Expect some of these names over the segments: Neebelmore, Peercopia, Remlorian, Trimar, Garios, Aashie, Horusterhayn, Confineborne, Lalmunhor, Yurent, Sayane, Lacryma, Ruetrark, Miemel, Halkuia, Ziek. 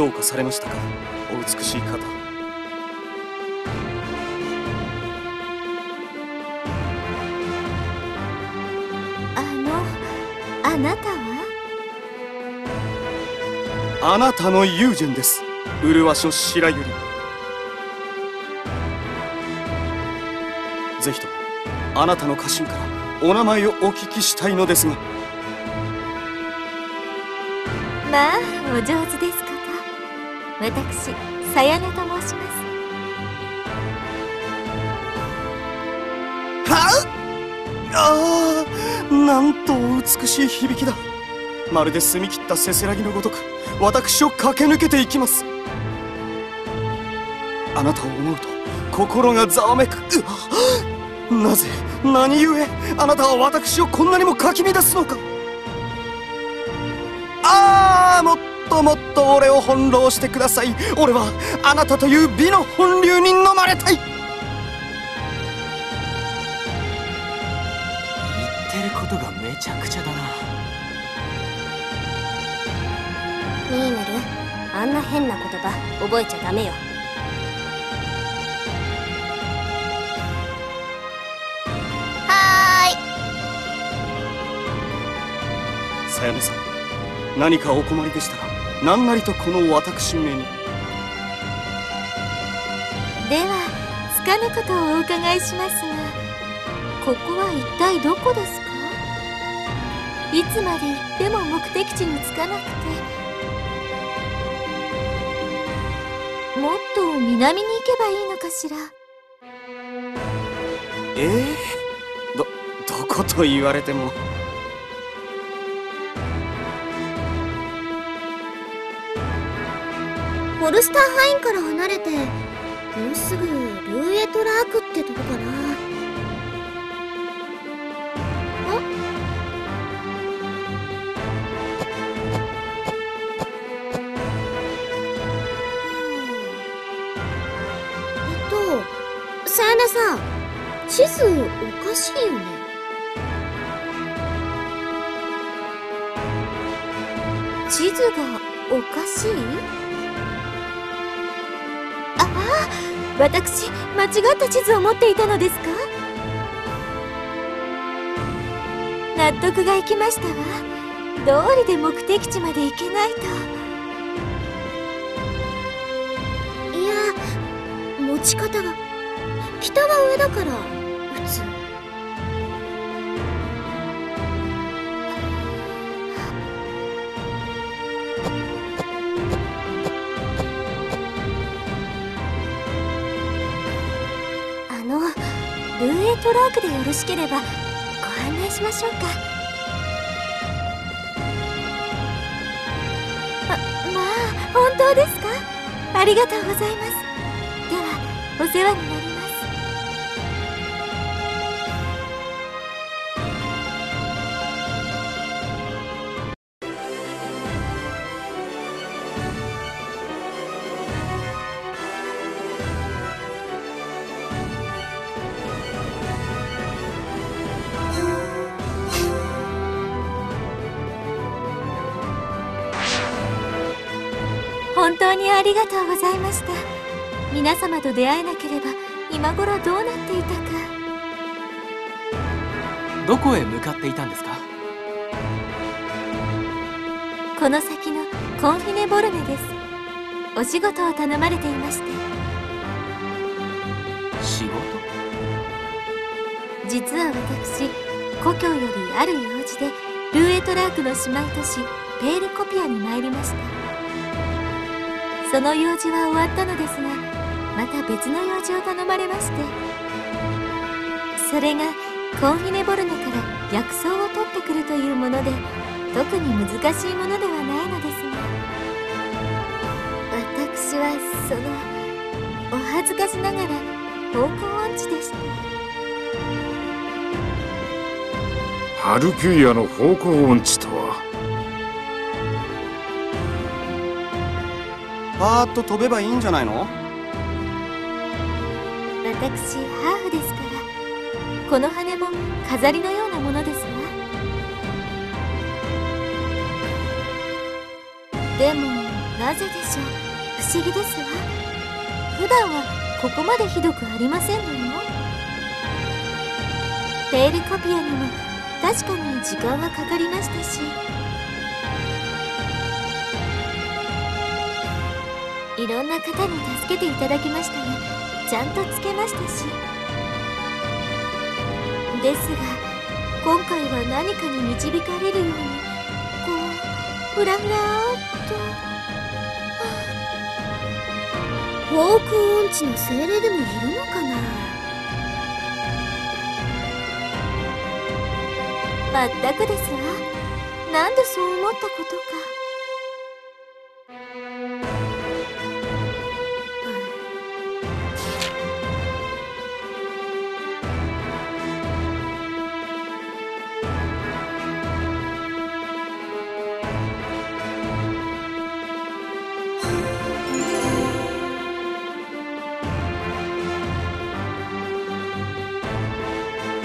どうかされましたか、お美しい方。あなたは？あなたの友人です、麗しの白百合。ぜひともあなたの家臣からお名前をお聞きしたいのですが。まあお上手ですこと。私さやねと申します。はっ、ああ、なんとお美しい響きだ。まるで澄み切ったせせらぎのごとく私を駆け抜けていきます。あなたを思うと心がざわめく。なぜ、何故あなたは私をこんなにもかき乱すのか。ああ、もっともっと俺を翻弄してください。俺はあなたという美の本流に飲まれたい。言ってることがめちゃくちゃだな。ミーネル、あんな変な言葉覚えちゃダメよ。はーい。さやねさん、何かお困りでしたら何なりとこの私めに。ではつかぬことをお伺いしますが、ここは一体どこですか。いつまで行っても目的地に着かなくて、もっと南に行けばいいのかしら。どこと言われても。ホルスターハインから離れてもうすぐルーエトラークってとこかな。さやねさん、地図おかしいよね。地図がおかしい？私、間違った地図を持っていたのですか。納得がいきましたわ。どうりで目的地まで行けないと。いや、持ち方が北は上だから普通。トラークでよろしければご案内しましょうか。まあ本当ですか。ありがとうございます。ではお世話になりますありがとうございました。皆様と出会えなければ今頃どうなっていたか。どこへ向かっていたんですか。この先のコンフィネボルネです。お仕事を頼まれていまして。仕事？実は私、故郷よりある用事でルーエトラークの姉妹都市ペールコピアに参りました。その用事は終わったのですが、また別の用事を頼まれまして。それがコンフィネボルネから薬草を取ってくるというもので、特に難しいものではないのですが、私はそのお恥ずかしながら方向音痴でした。ハルキュイアの方向音痴とは。パーッと飛べばいいんじゃないの。私ハーフですから、この羽も飾りのようなものですわ。でもなぜでしょう。不思議ですわ。普段はここまでひどくありませんのよ。ペールカピアにも確かに時間はかかりましたし、いろんな方に助けていただきましたが、ちゃんとつけましたし、ですが今回は何かに導かれるように、こうフラフラーっと、フォーク音痴の精霊でもいるのかな。全くですわ。なんでそう思ったことか。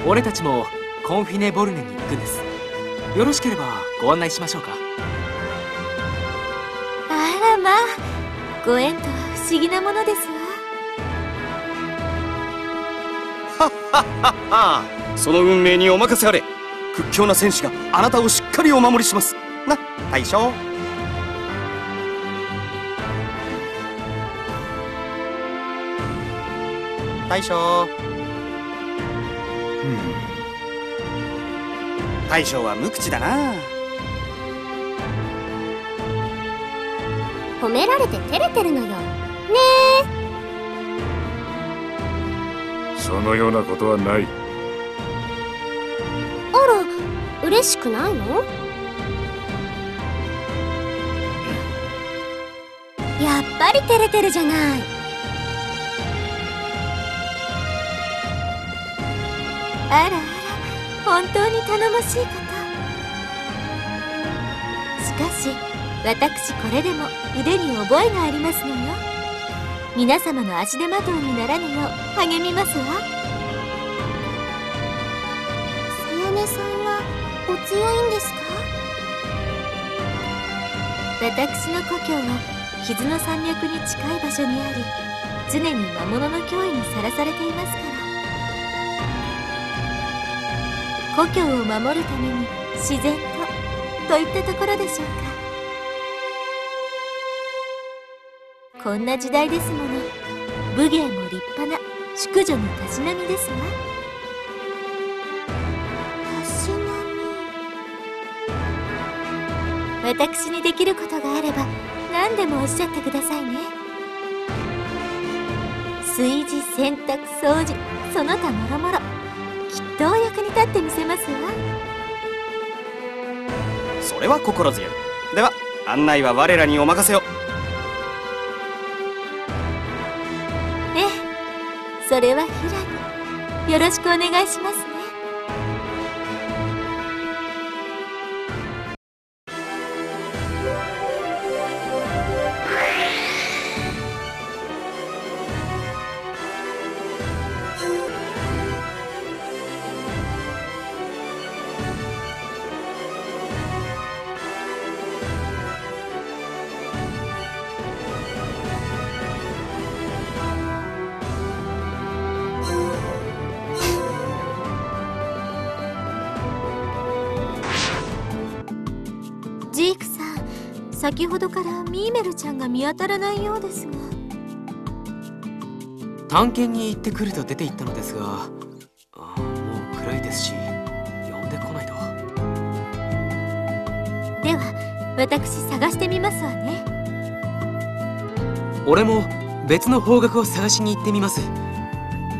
俺たちもコンフィネ・ボルネに行くんです。よろしければご案内しましょうか。あらまあ、ご縁とは不思議なものですわ。はっはっはっは、その運命にお任せあれ。屈強な戦士があなたをしっかりお守りしますな、大将。大将。大将は無口だな。褒められて照れてるのよねえ。そのようなことはない。あら、嬉しくないの？やっぱり照れてるじゃない。あらあら、本当に頼もしいこと。しかし私これでも腕に覚えがありますのよ。皆様の足手まといにならぬよう励みますわ。さやねさんはお強いんですか？私の故郷は傷の山脈に近い場所にあり、常に魔物の脅威にさらされていますから。故郷を守るために自然と、といったところでしょうか。こんな時代ですもの。武芸も立派な淑女のたしなみですわ。たしなみ。私にできることがあれば何でもおっしゃってくださいね。炊事、洗濯、掃除、その他もろもろ、きっとお役に立ってみせますわ。それは心強い。では案内は我らにお任せを。ええ、それは平によろしくお願いしますね。先ほどからミーメルちゃんが見当たらないようですが。探検に行ってくると出て行ったのですが、もう暗いですし呼んでこないと。では私探してみますわね。俺も別の方角を探しに行ってみます。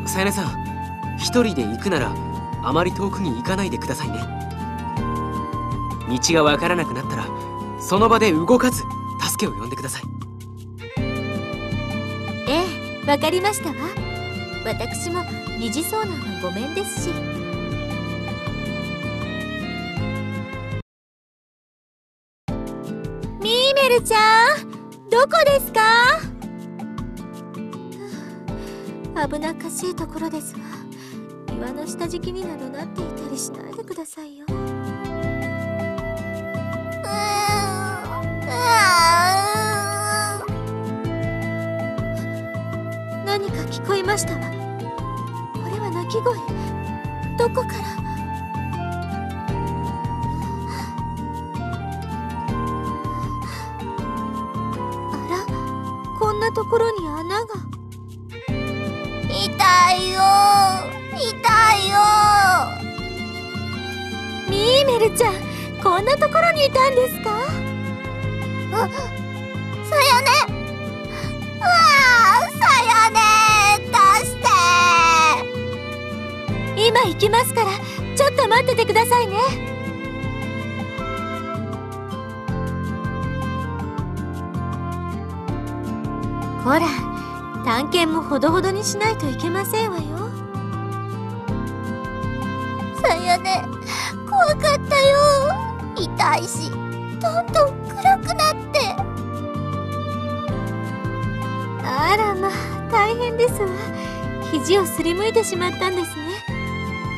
さやねさん、一人で行くならあまり遠くに行かないでくださいね。道がわからなくなったらその場で動かず助けを呼んでください。ええ、わかりましたわ。私も二次遭難はごめんですし。ミーメルちゃん、どこですか？危なっかしいところですわ。岩の下敷きになどなっていたりしないでくださいよ。聞こえましたわ。これは泣き声、どこから？あら、こんなところに穴が。痛いよ痛いよ。ミーメルちゃん、こんなところにいたんですか？あ、さやね、わあ、さやね、出して。今行きますからちょっと待っててくださいね。ほら、探検もほどほどにしないといけませんわよ。さやね、怖かったよ。痛いし、どんどん暗くなって。あらまあ、大変ですわ。肘をすりむいてしまったんですね。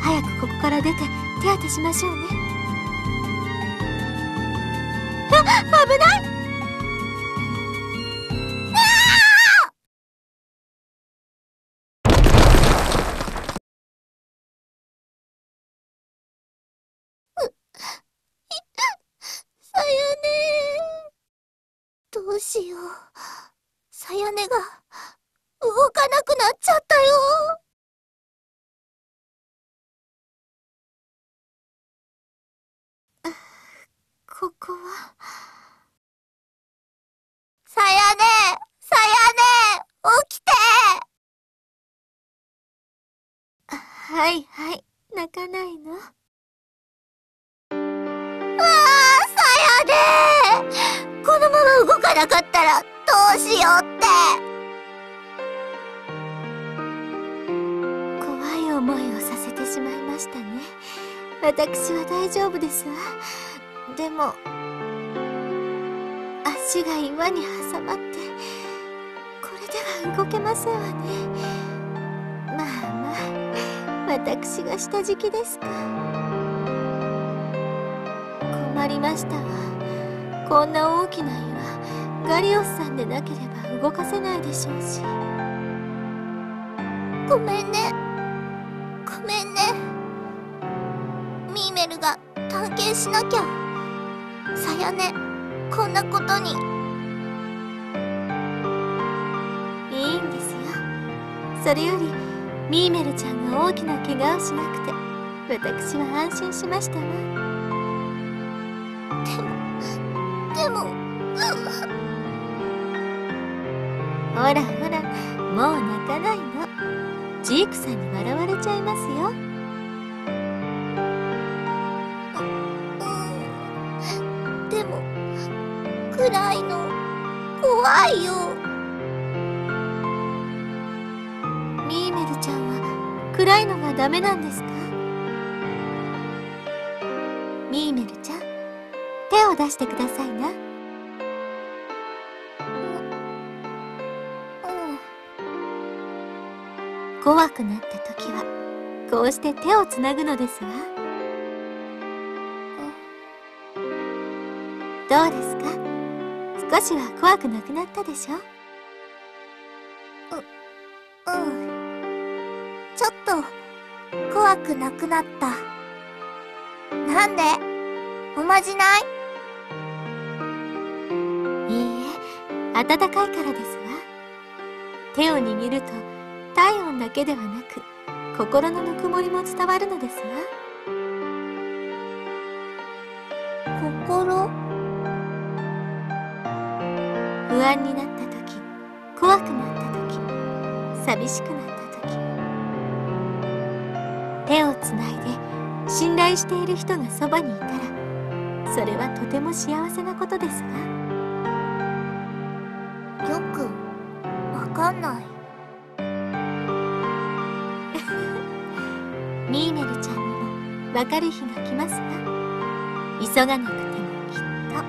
早くここから出て手当てしましょうね。あ、危ない。さやね、どうしよう。さやねが動かなくなっちゃったよ。ここは。さやね、さやね、起きて。はいはい、泣かないの。わあ、さやね、このまま動かなかったらどうしようって。怖い思いをさせてしまいましたね。私は大丈夫ですわ。でも足が岩に挟まって、これでは動けませんわね。まあまあ、私が下敷きですか。困りましたわ。こんな大きな岩、ガリオスさんでなければ動かせないでしょうし。ごめんね、ごめんね。ミーメルが探検しなきゃ。さやね、こんなことに。いいんですよ。それよりミーメルちゃんが大きな怪我をしなくて私は安心しましたわ。でもほらほら、もう泣かないの。ジークさんに笑われちゃいますよ。でも暗いの怖いよ。ミーメルちゃんは暗いのがダメなんですか？ミーメルちゃん、手を出してくださいな。怖くなった時はこうして手をつなぐのですわ。どうですか？少しは怖くなくなったでしょ？うん、ちょっと怖くなくなった。なんで？おまじない？いいえ、暖かいからですわ。手を握ると体温だけではなく心のぬくもりも伝わるのですわ。心？不安になった時、怖くなった時、寂しくなった時、手をつないで信頼している人がそばにいたら、それはとても幸せなことですわ。よくわかんない。ミーメルちゃんにも分かる日が来ますが、急がなくてもきっと。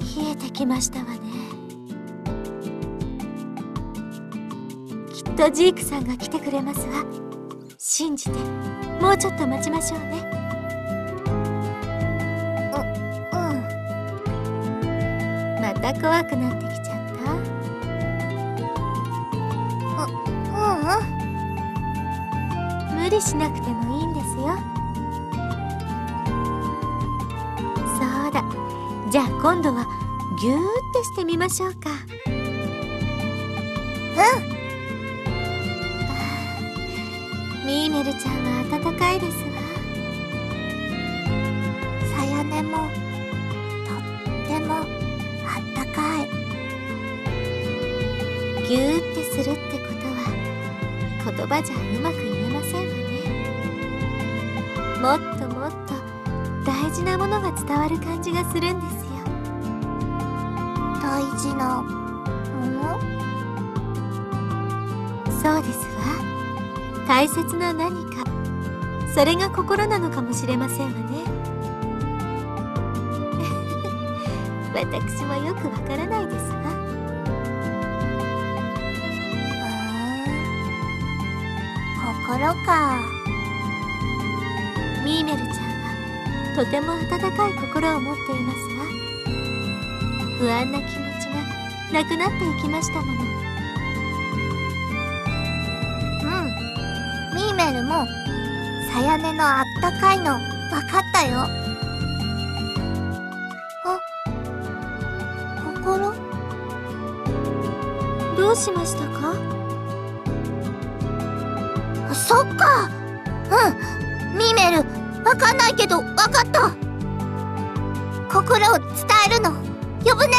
冷えてきましたわね。きっとジークさんが来てくれますわ。信じて、もうちょっと待ちましょうね。うん、また怖くなってきちゃった。ううん、無理しなくてもいいんですよ。そうだ、じゃあ今度はぎゅーってしてみましょうか。うん、ミーメルちゃんは暖かいですわ。さやねもとっても暖かい。ぎゅーってするってことは言葉じゃうまく言えませんわね。もっともっと大事なものが伝わる感じがするんですよ。大事なもの？そうですわ。大切な何か、それが心なのかもしれませんわね。私もよくわからないですわ。心か。ミーメルちゃんはとても温かい心を持っていますわ。不安な気持ちがなくなっていきましたもの。もうさやねのあったかいのわかったよ。あ、心？どうしましたか？そっか。うん、ミーメル、わかんないけどわかった。心を伝えるの呼ぶね。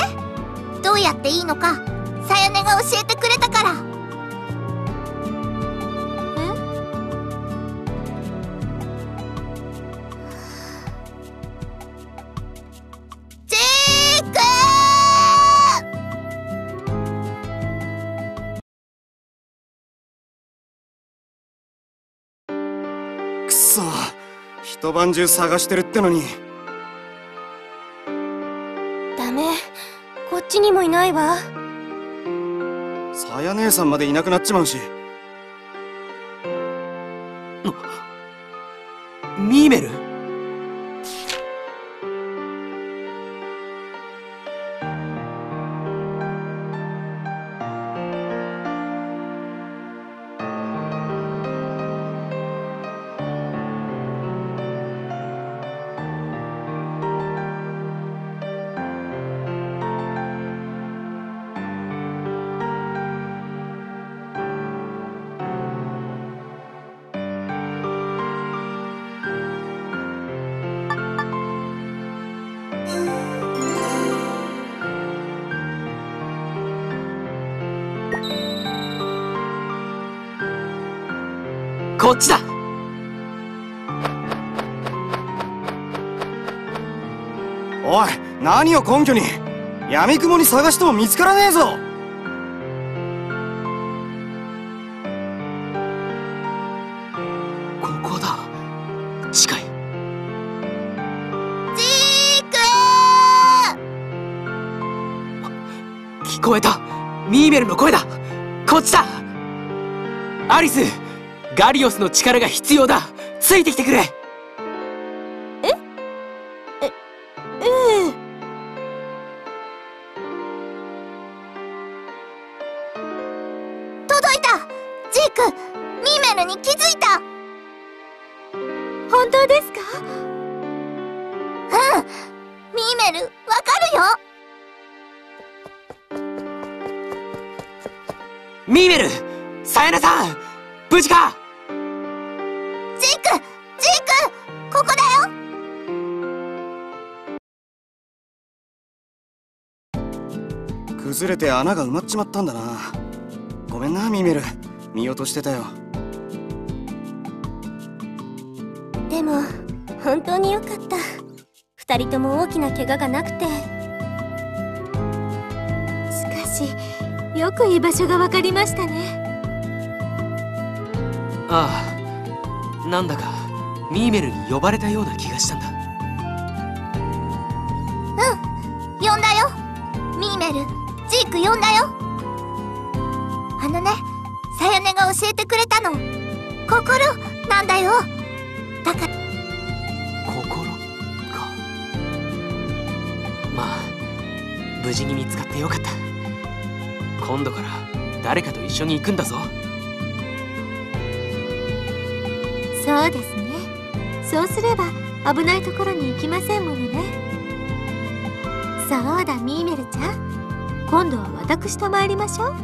どうやっていいのかさやねが教えてくれたから。一晩中探してるってのに。ダメ、こっちにもいないわ。さや姉さんまでいなくなっちまうし。ミーメル？こっちだ。おい、何を根拠に。闇雲に探しても見つからねえぞ。ここだ、近い。ジーク！聞こえた、ミーメルの声だ。こっちだ。アリス、ガリオスの力が必要だ。ついてきてくれ。届いた。ジーク、ミーメルに気づいた。本当ですか？うん、ミーメル、わかるよ。ミーメル、さやねさん、無事か？崩れて穴が埋まっちまったんだな。ごめんなミーメル、見落としてたよ。でも本当によかった。二人とも大きな怪我がなくて。しかしよく居場所が分かりましたね。ああ、なんだかミーメルに呼ばれたような気がしたんだ。うん、呼んだよ。ミーメル、ジーク呼んだよ。あのね、さやねが教えてくれたの。心なんなんだよ。だから心か。まあ無事に見つかってよかった。今度から誰かと一緒に行くんだぞ。そうですね。そうすれば危ないところに行きませんものね。そうだミーメルちゃん、今度は私と参りましょう。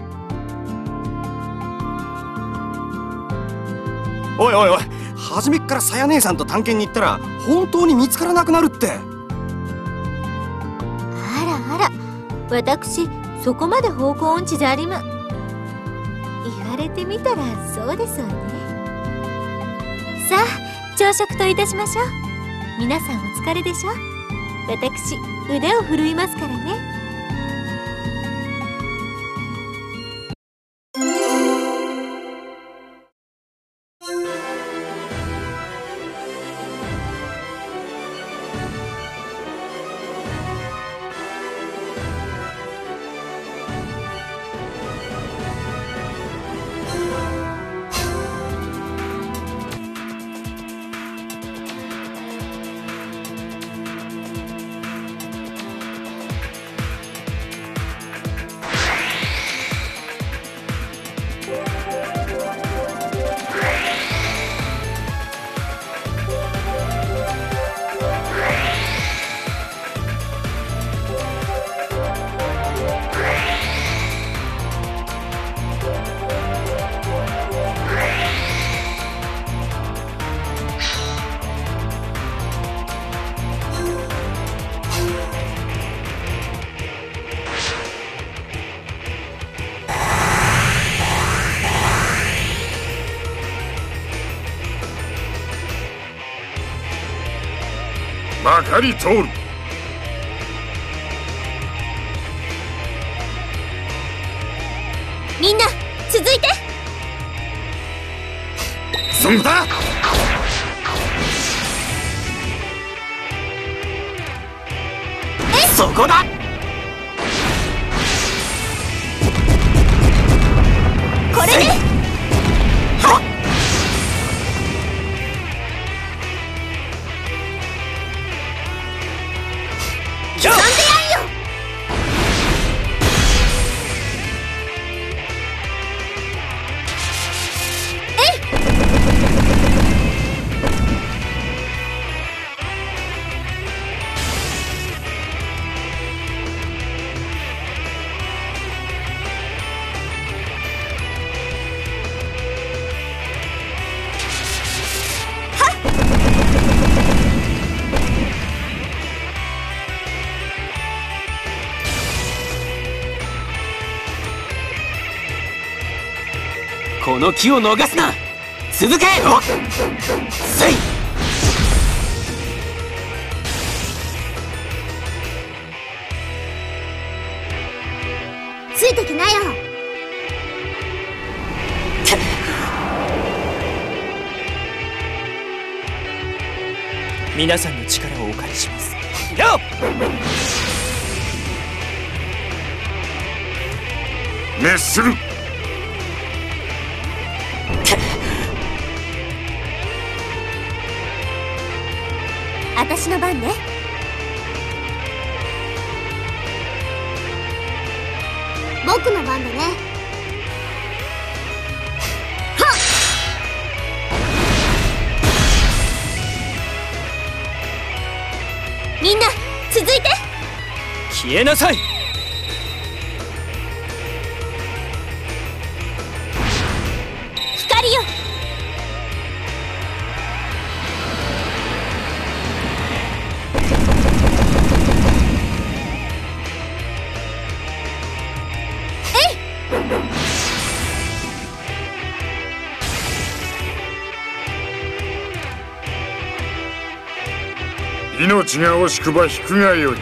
おいおいおい、初めっからさや姉さんと探検に行ったら本当に見つからなくなるって。あらあら、私そこまで方向音痴じゃありま。言われてみたらそうですわね。さあ朝食といたしましょう。皆さんお疲れでしょ。私腕を振るいますからね。ばかり通る。みんな続いて。そんだそこだ。これで、ね、この木を逃すな。続け。おっせい。ついてきなよ。皆さんの力をお借りします。よっ滅する。私の番ね。僕の番だね。はっ。みんな続いて。消えなさい。光よ。命が惜しくば引くがよい。うん、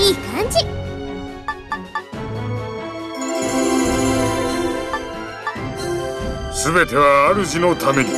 いい感じ。全ては主のために。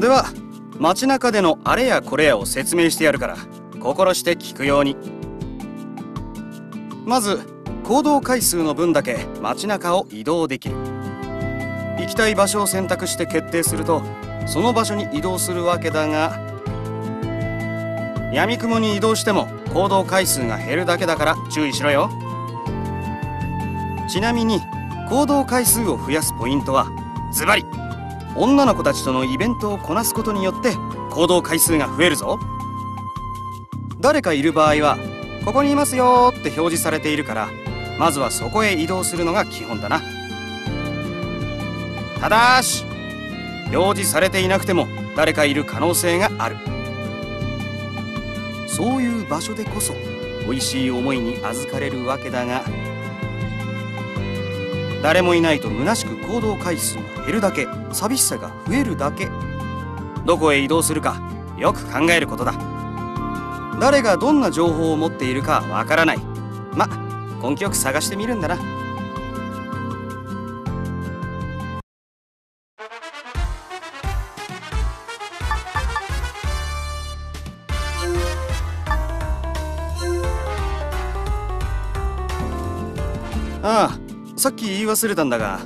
では街中でのあれやこれやを説明してやるから、心して聞くように。まず行動回数の分だけ街中を移動できる。行きたい場所を選択して決定すると、その場所に移動するわけだが、闇雲に移動しても行動回数が減るだけだから注意しろよ。ちなみに行動回数を増やすポイントはズバリ、女の子たちとのイベントをこなすことによって行動回数が増えるぞ。誰かいる場合は「ここにいますよ」って表示されているから、まずはそこへ移動するのが基本だな。ただし表示されていなくても誰かいる可能性がある。そういう場所でこそおいしい思いに預かれるわけだが、誰もいないと虚しく行動回数が減るだけ、寂しさが増えるだけ。どこへ移動するかよく考えることだ。誰がどんな情報を持っているかわからない。ま、根気よく探してみるんだな。ああ、さっき言い忘れたんだが、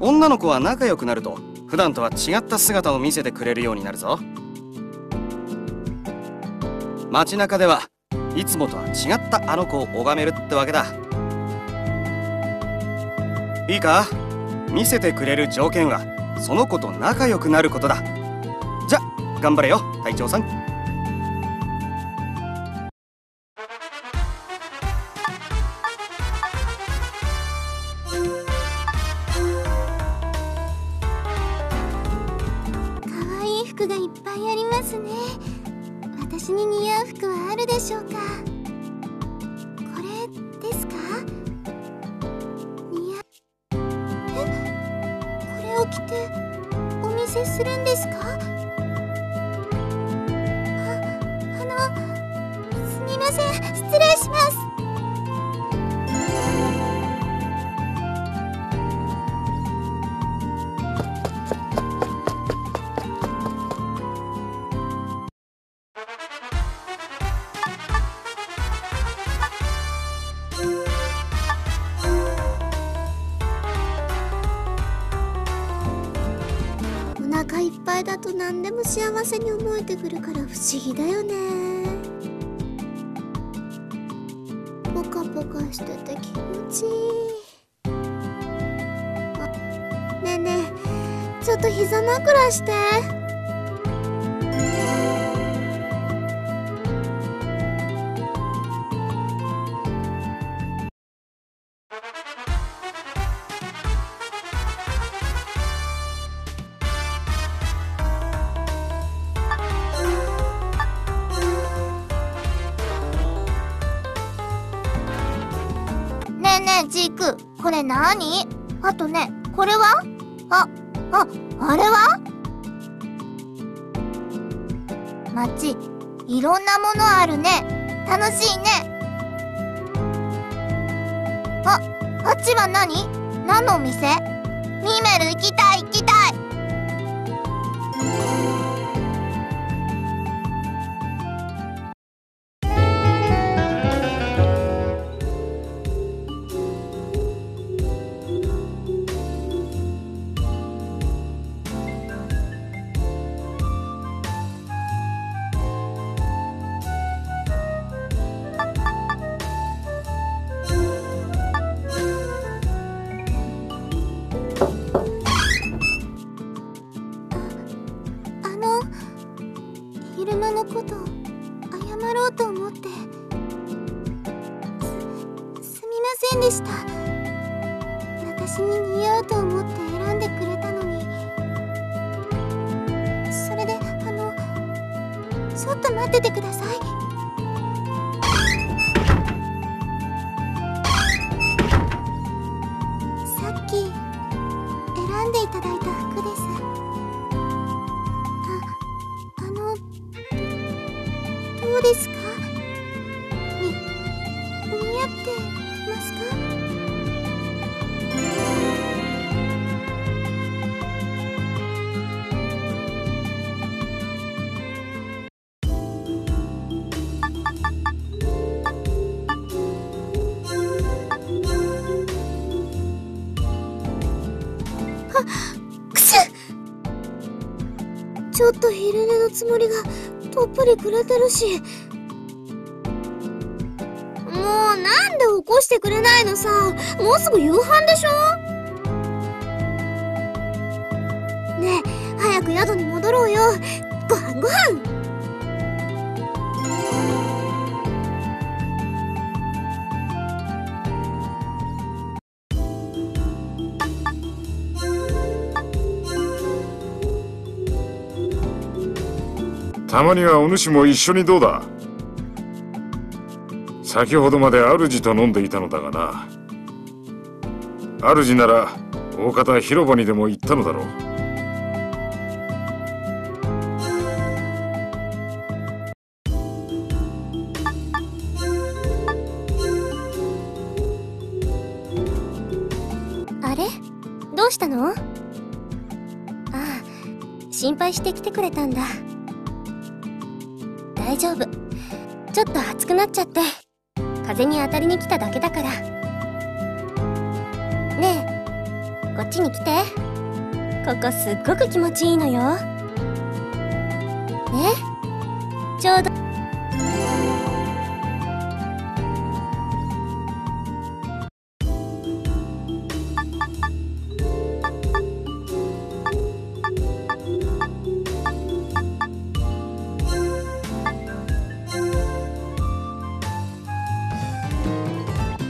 女の子は仲良くなると普段とは違った姿を見せてくれるようになるぞ。街中ではいつもとは違ったあの子を拝めるってわけだ。いいか、見せてくれる条件はその子と仲良くなることだ。じゃ、頑張れよ隊長さん。く何でも幸せに思えてくるから不思議だよね。ポカポカしてて気持ちいい。あ、ねえねえ、ちょっと膝枕して。ジーク、これなに？あとね、これは？あれは？街、いろんなものあるね。楽しいね。あっちは何？何のお店？ミメル行きたい行きたい。昼間のこと謝ろうと思ってすみませんでした。私に似合うと思って選んでくれたのに。それでちょっと待っててください。さっき選んでいただいた服です。どうですか？似合ってますか？くしゅ！ちょっと昼寝のつもりがとっぷりくれてるし。もうなんで起こしてくれないのさ。もうすぐ夕飯でしょ。ねえ、早く宿に戻ろうよ。ご飯ご飯。たまにはお主も一緒にどうだ。先ほどまで主と飲んでいたのだがな。主なら大方広場にでも行ったのだろう。あれ、どうしたの？ああ、心配して来てくれたんだ。大丈夫。ちょっと暑くなっちゃって風に当たりに来ただけだから。ねえ、こっちに来て。ここすっごく気持ちいいのよ。ね、ちょうど。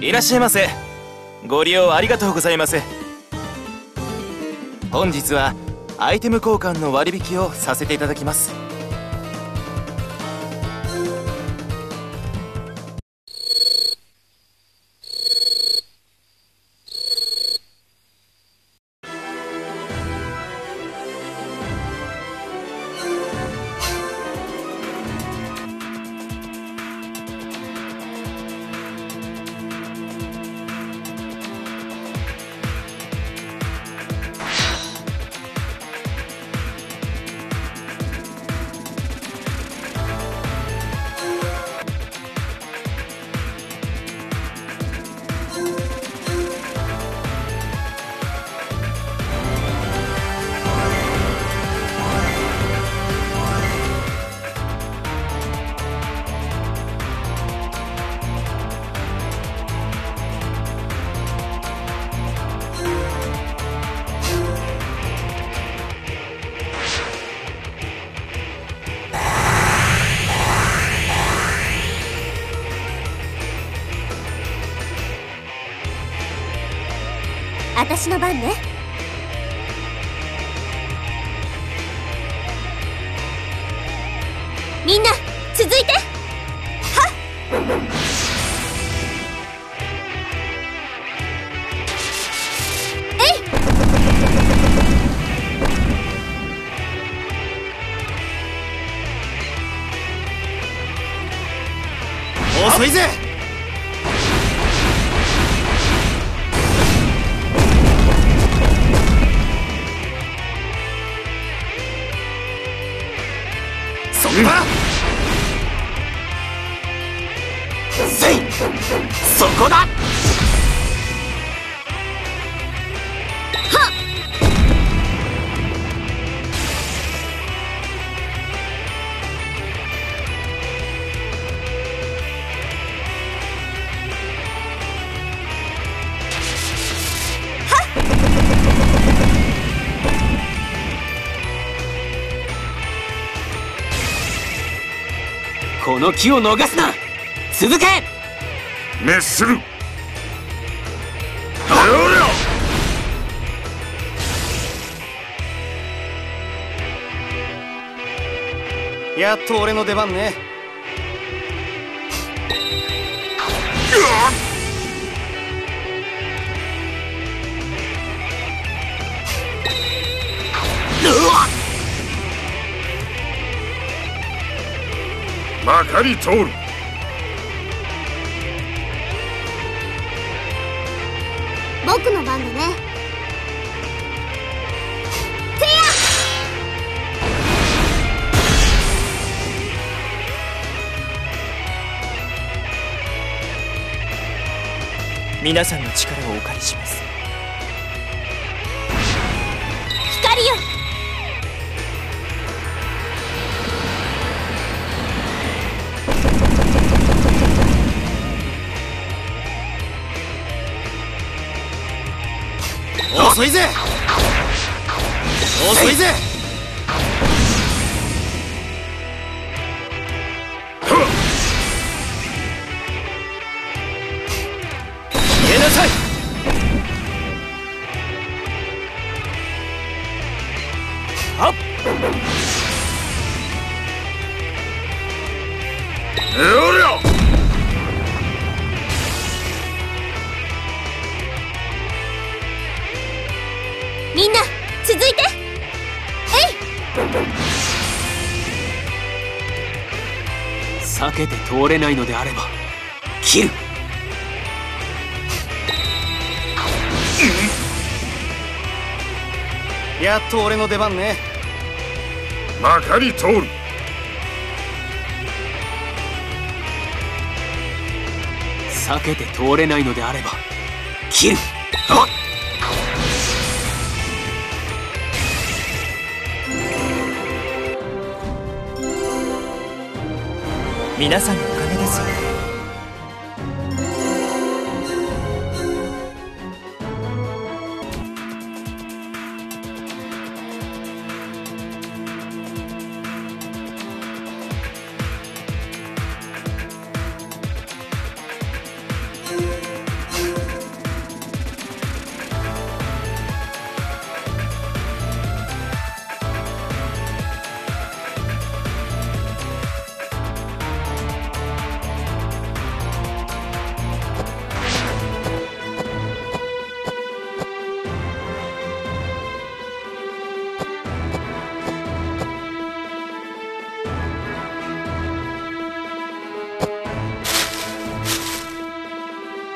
いらっしゃいませ。ご利用ありがとうございます。本日はアイテム交換の割引をさせていただきます。私の番ね。みんな続いて。はっ。遅いぜ。そんなせい、そこだ。この機を逃すな。続け。滅する。やっと俺の出番ね。まかり通る。僕の番だね。クリア。皆さんの力をお借りします。光よ。遅いぜ。遅いぜ。消えなさい。はっ。おりゃ。みんな続いて。えい。避けて通れないのであれば切る。やっと俺の出番ね。まかり通る。避けて通れないのであれば切る。はっ。皆さんのおかげですよ。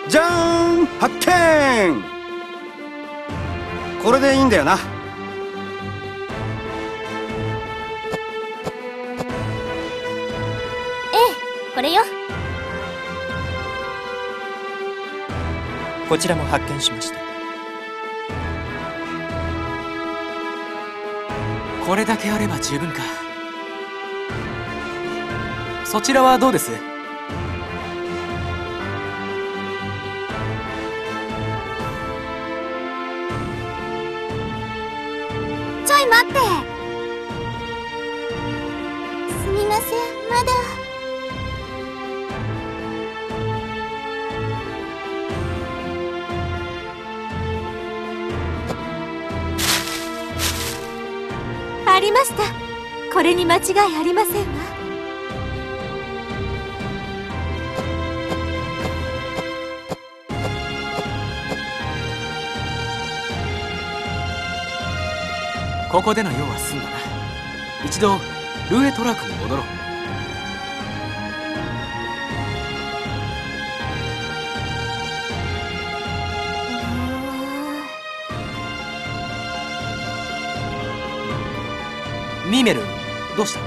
じゃーん、発見。これでいいんだよな。ええ、これよ。こちらも発見しました。これだけあれば十分か。そちらはどうです？待って。すみません、まだ。りました。これに間違いありませんわ。ここでの用は済んだな。一度ルエトラクに戻ろう。ミメル、どうした？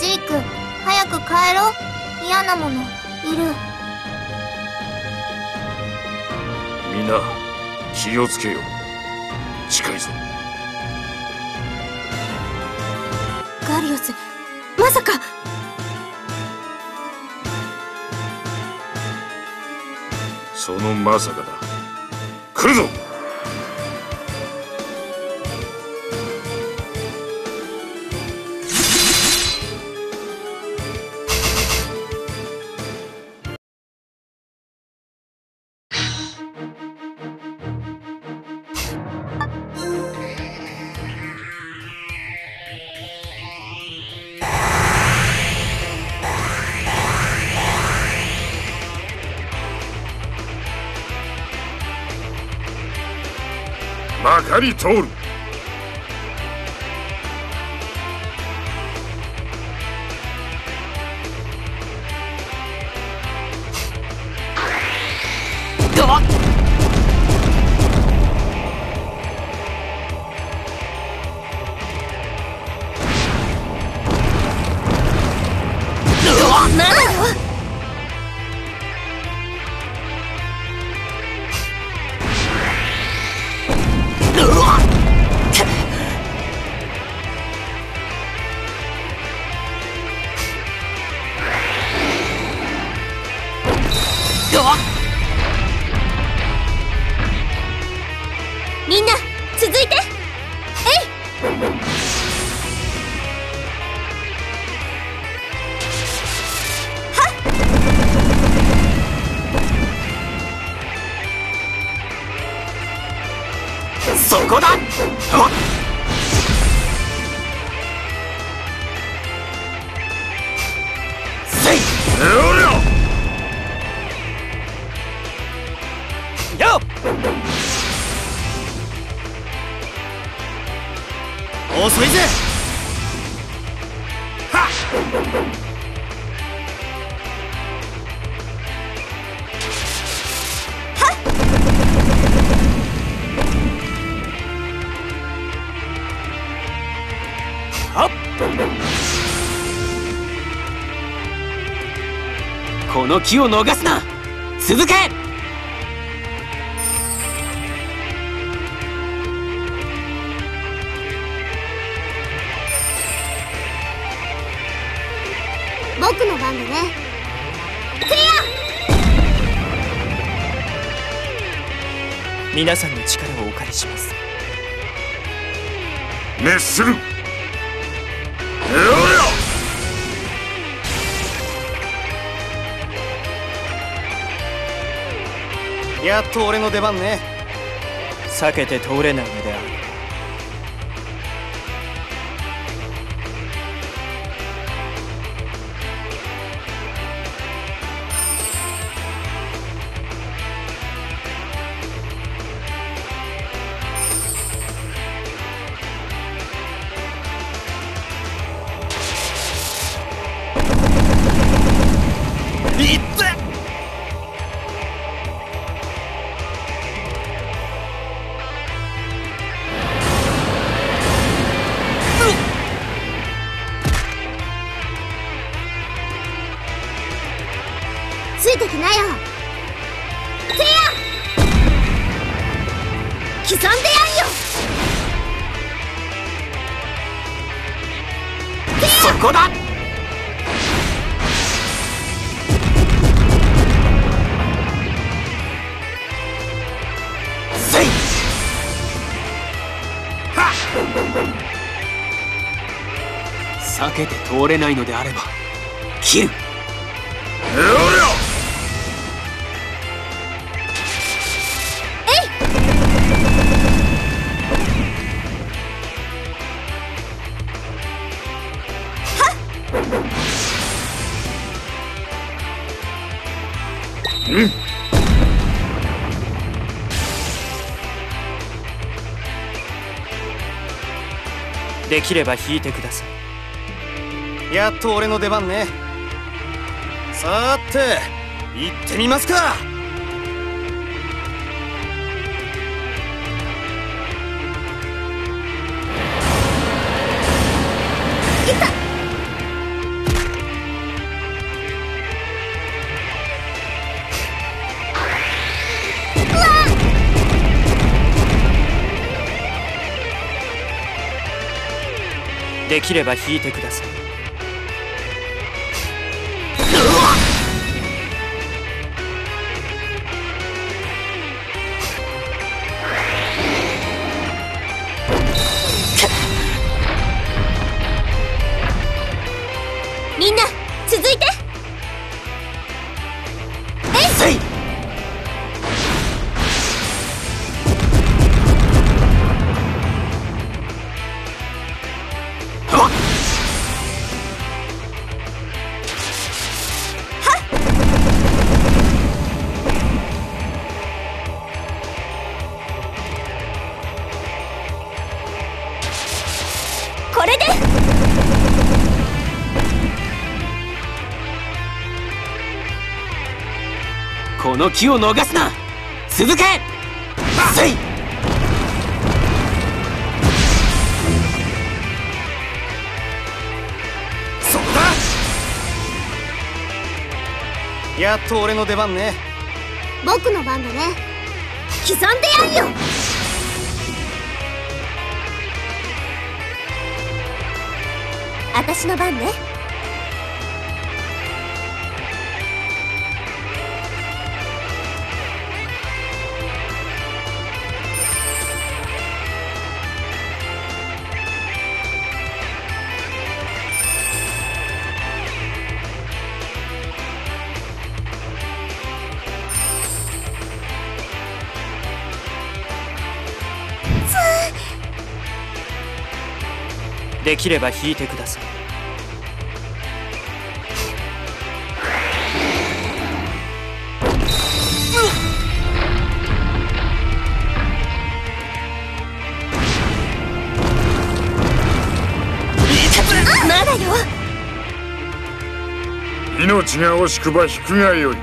ジーク、早く帰ろう。嫌なものいる。みんな気をつけよう。近いぞ。ガリオス、まさか。そのまさかだ。来るぞ。まかり通る。みんな続いて。えい。はっ、そこだ。はっ、遅いぜ。はっはっはっ、この機を逃すな。続け。僕の番だね。クリア。皆さんの力をお借りします。熱する。やっと俺の出番ね。避けて通れないのである。ついてきなよ。クリア。刻んでやんよ。そこだ。せい。はっ。避けて通れないのであれば切る。できれば引いてください。やっと俺の出番ね。さーて行ってみますか。いた。できれば引いてください。みんな続いて。えい。これで。この機を逃すな。続け。せい。そうだ。やっと俺の出番ね。僕の番だね。刻んでやんよ。私の番ね。できれば引いてください。まだよ。命が惜しくば引くがよい。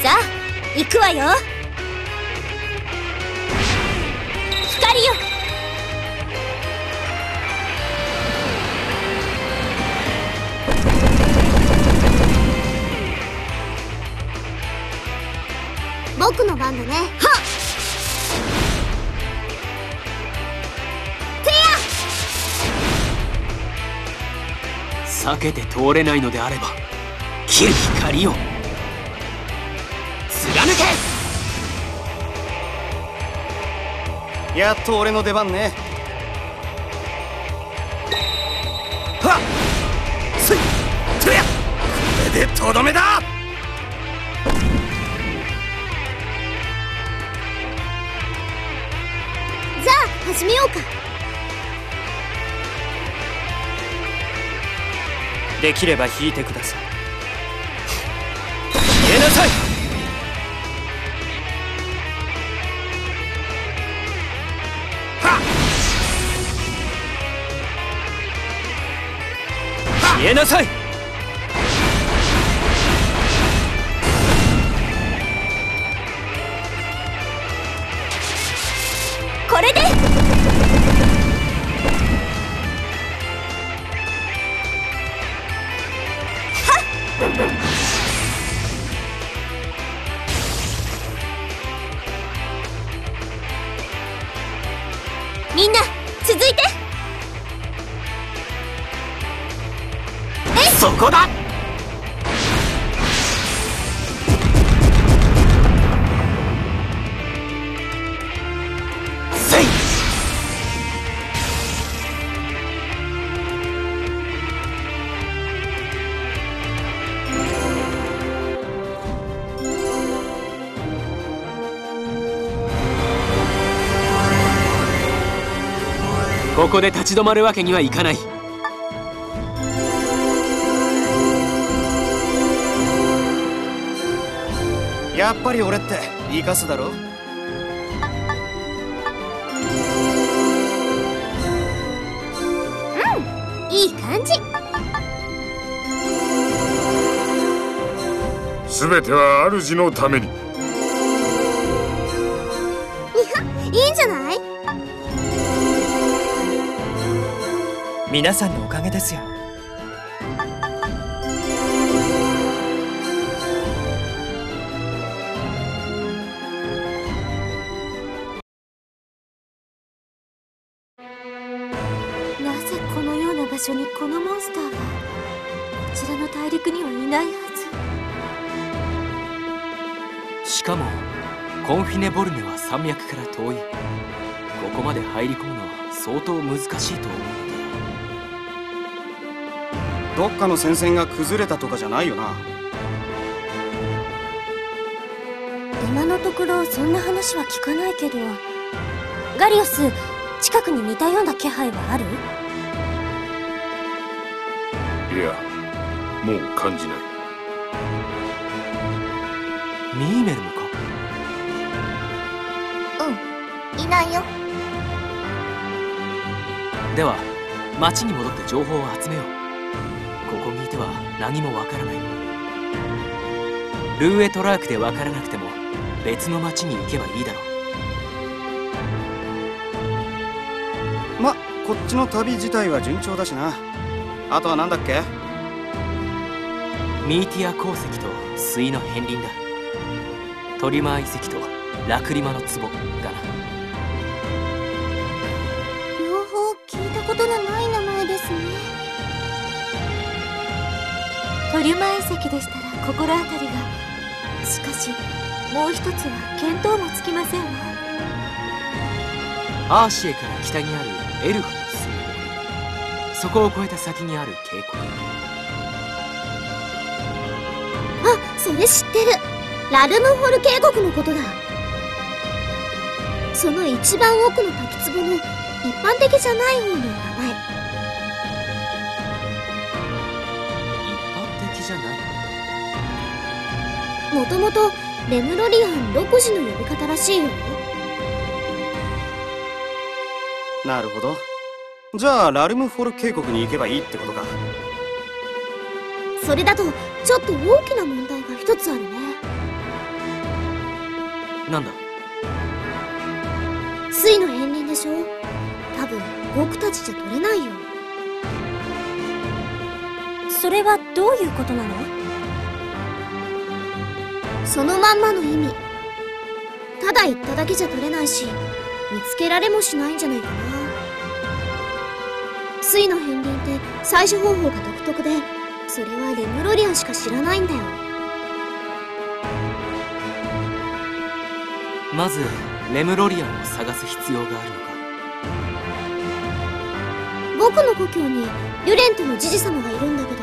さあ、行くわよ。光よ。僕の番だね。はっ。てや。避けて通れないのであれば、切る光よ。やっと俺の出番ね。はっ。すい。とや。これでとどめだ。じゃあ始めようか。できれば引いてください。言えなさい。言えなさい。これで。はっ。みんな続いて。そこだ。せい。ここで立ち止まるわけにはいかない。やっぱり俺って生かすだろ。うん、いい感じ。すべては主のために。いいんじゃない？皆さんのおかげですよ。なぜこのような場所にこのモンスターが？こちらの大陸にはいないはず。しかもコンフィネボルネは山脈から遠い。ここまで入り込むのは相当難しいと思う。どっかの戦線が崩れたとかじゃないよな。今のところそんな話は聞かないけど、ガリオス、近くに似たような気配はある？いや、もう感じない。ミーメルもか？うん、いないよ。では、町に戻って情報を集めよう。ここにいては何もわからない。ルーエトラークでわからなくても別の町に行けばいいだろう。ま、こっちの旅自体は順調だしな。あとはなんだっけ？ミーティア鉱石と水の片鱗だ。トリマー遺跡とラクリマの壺だな。両方聞いたことのない名前ですね。トリュマ遺跡でしたら心当たりが。しかしもう一つは見当もつきませんわ。アーシエから北にあるエルフの水門、そこを越えた先にある渓谷。あ、それ知ってる。ラルムンホル渓谷のことだ。その一番奥の滝壺の一般的じゃない方の名前。もともとレムロリアン独自の呼び方らしいよ。なるほど。じゃあラルムフォル渓谷に行けばいいってことか。それだとちょっと大きな問題が一つあるね。なんだ？水の片鱗でしょ。多分僕たちじゃ取れないよ。それはどういうことなの？そのまんまの意味。ただ言っただけじゃ取れないし、見つけられもしないんじゃないかな。水の片鱗って採取方法が独特で、それはレムロリアンしか知らないんだよ。まずレムロリアンを探す必要があるのか。僕の故郷にユレントのジジ様がいるんだけど、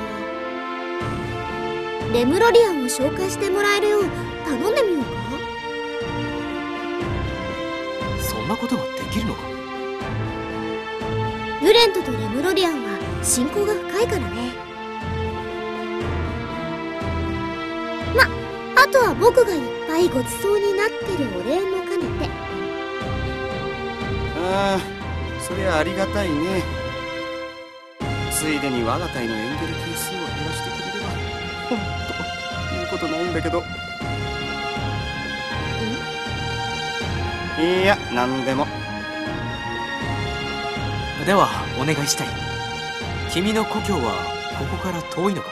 レムロリアンを紹介してもらえるよう頼んでみようか。そんなことができるのか。ユレントとレムロリアンは親交が深いからね。ま、あとは僕がいっぱいごちそうになってるお礼も兼ねて。ああ、そりゃありがたいね。ついでに我が隊のエンゲル係数を減らしてくれれば。ほんと言うことないんだけど。いや、何でも。ではお願いしたい。君の故郷はここから遠いのか？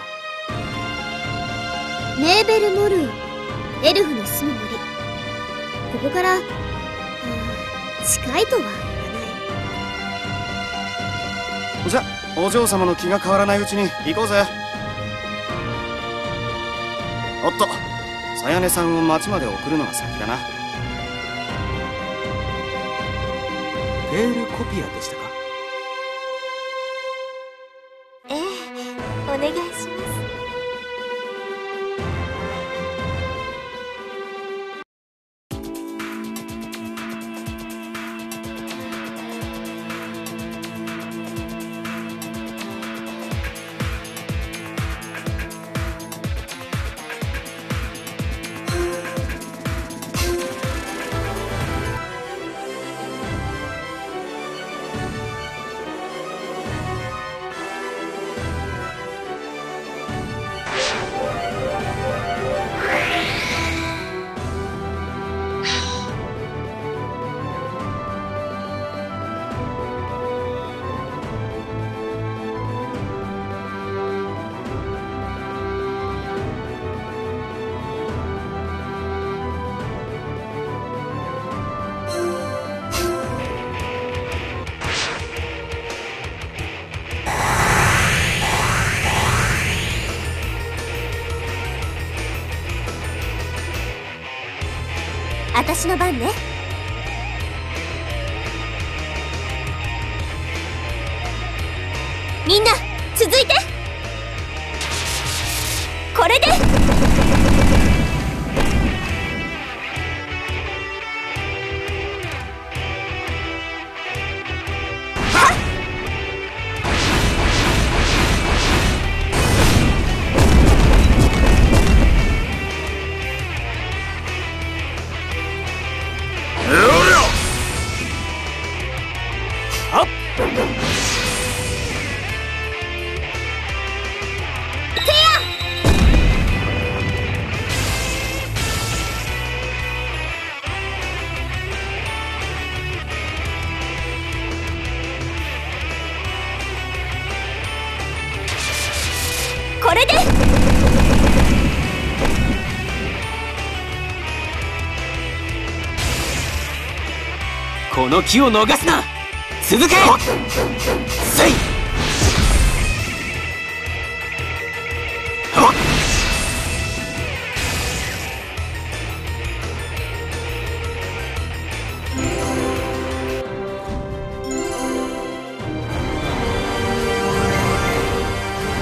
ネーベルモルー、エルフの住む森。ここから、近いとは言わない。じゃ、お嬢様の気が変わらないうちに行こうぜ。おっと、さやねさんを町まで送るのが先だな。ペールコピアでしたか？ええ、お願いします。私の番ね。みんな続いて。これでこの機を逃すな。続け。せい。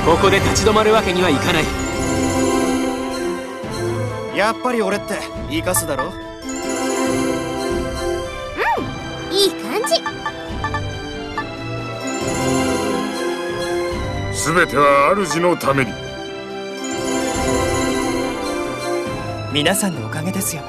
ここで立ち止まるわけにはいかない。やっぱり俺って生かすだろ。いい感じ。すべては主のために。皆さんのおかげですよ。